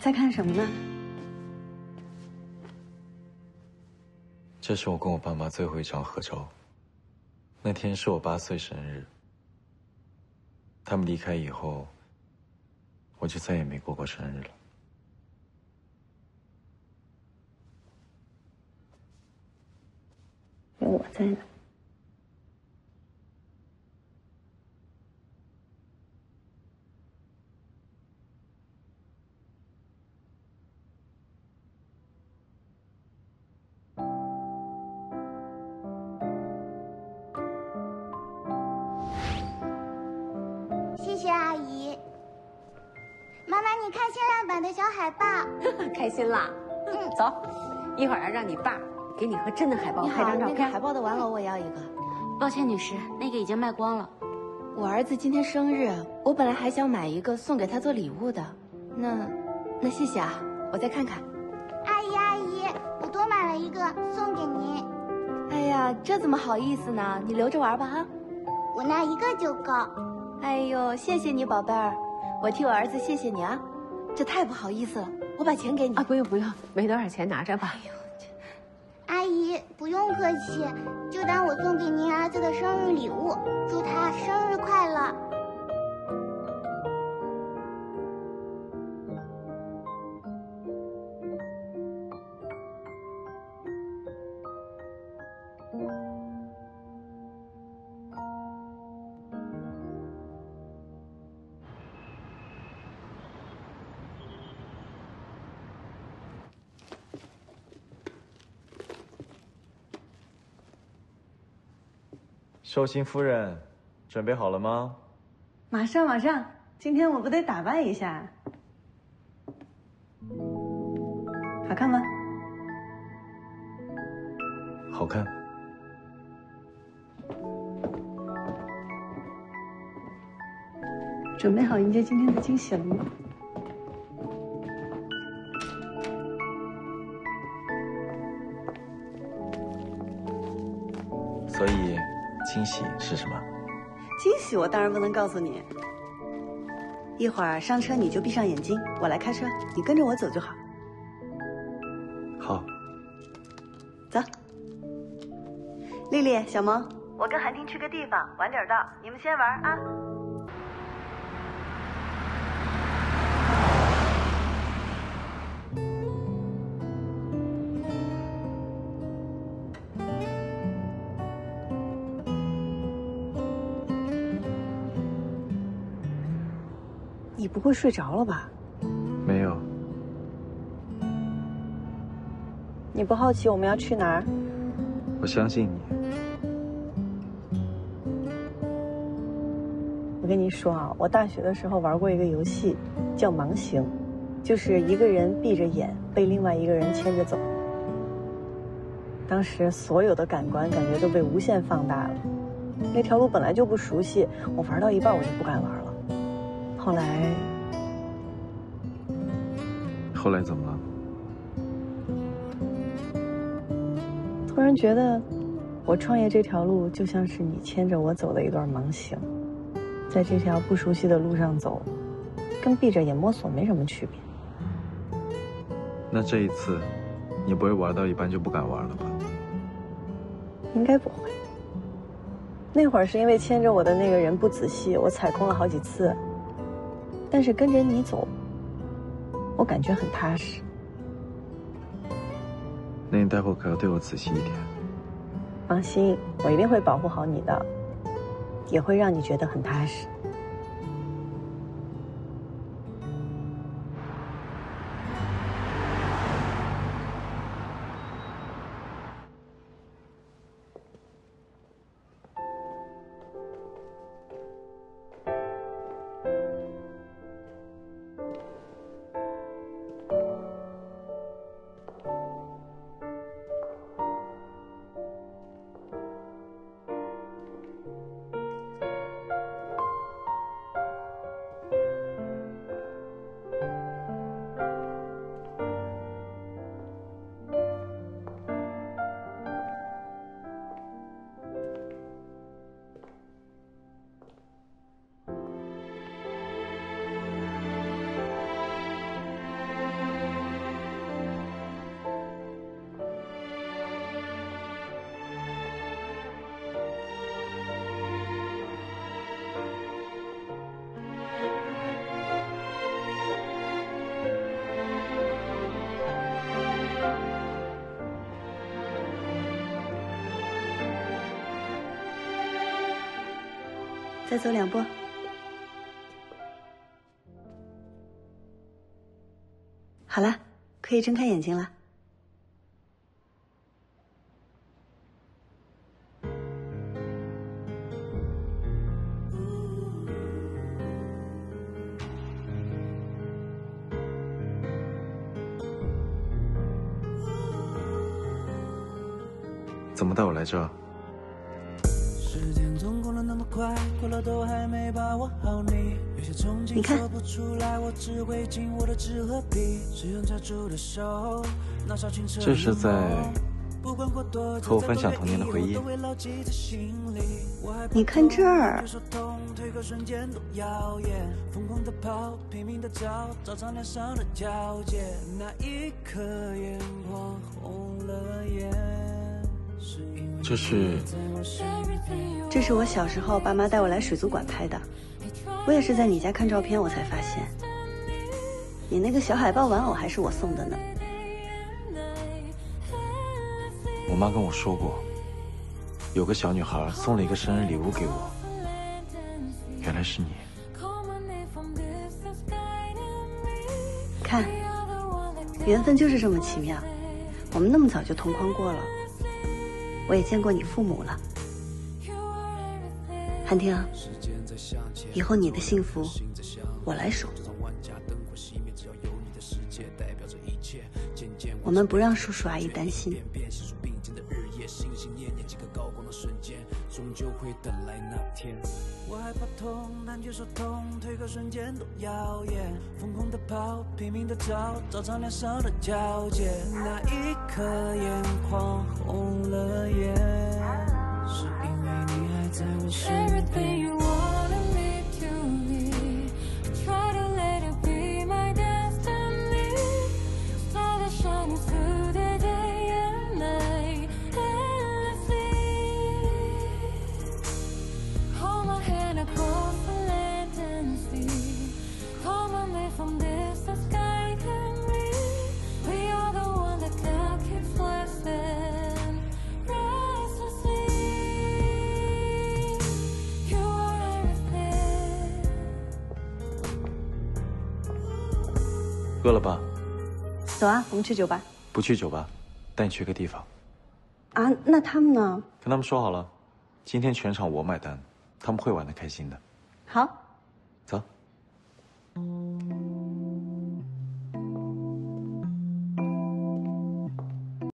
在看什么呢？这是我跟我爸妈最后一张合照。那天是我8岁生日。他们离开以后，我就再也没过过生日了。 有我在呢。谢谢阿姨。妈妈，你看限量版的小海报，开心啦！嗯，走，一会儿啊，让你爸。 给你和真的海报拍张照片。那个海报的玩偶我要一个。抱歉，女士，那个已经卖光了。我儿子今天生日，我本来还想买一个送给他做礼物的。那谢谢啊，我再看看。阿姨，我多买了一个送给您。哎呀，这怎么好意思呢？你留着玩吧啊。我那一个就够。哎呦，谢谢你宝贝儿，我替我儿子谢谢你啊，这太不好意思了。我把钱给你啊，不用，没多少钱，拿着吧。哎呦。 阿姨，不用客气，就当我送给您儿子的生日礼物，祝他生日快乐。寿星夫人，准备好了吗？马上，今天我不得打扮一下，好看吗？好看。准备好迎接今天的惊喜了吗？ 惊喜是什么？惊喜我当然不能告诉你。一会儿上车你就闭上眼睛，我来开车，你跟着我走就好。好。走。丽丽，小萌，我跟韩婷去个地方，晚点到，你们先玩啊。你不会睡着了吧？没有。你不好奇我们要去哪儿？我相信你。我跟你说啊，我大学的时候玩过一个游戏，叫盲行，就是一个人闭着眼被另外一个人牵着走。当时所有的感官感觉都被无限放大了。那条路本来就不熟悉，我玩到一半我就不敢玩了。 后来怎么了？突然觉得，我创业这条路就像是你牵着我走的一段盲行，在这条不熟悉的路上走，跟闭着眼摸索没什么区别。那这一次，你不会玩到一半就不敢玩了吧？应该不会。那会儿是因为牵着我的那个人不仔细，我踩空了好几次。 但是跟着你走，我感觉很踏实。那你待会可要对我仔细一点。放心，我一定会保护好你的，也会让你觉得很踏实。再走两步。 好了，可以睁开眼睛了。怎么带我来这儿？你看。 这是在和我分享童年的回忆。你看这儿，这是我小时候爸妈带我来水族馆拍的。 我也是在你家看照片，我才发现，你那个小海豹玩偶还是我送的呢。我妈跟我说过，有个小女孩送了一个生日礼物给我，原来是你。看，缘分就是这么奇妙，我们那么早就同框过了，我也见过你父母了，韩婷。 以后你的幸福，我来数。我们不让叔叔阿姨担心。饿了吧？走啊，我们去酒吧。不去酒吧，带你去一个地方。啊，那他们呢？跟他们说好了，今天全场我买单，他们会玩的开心的。好。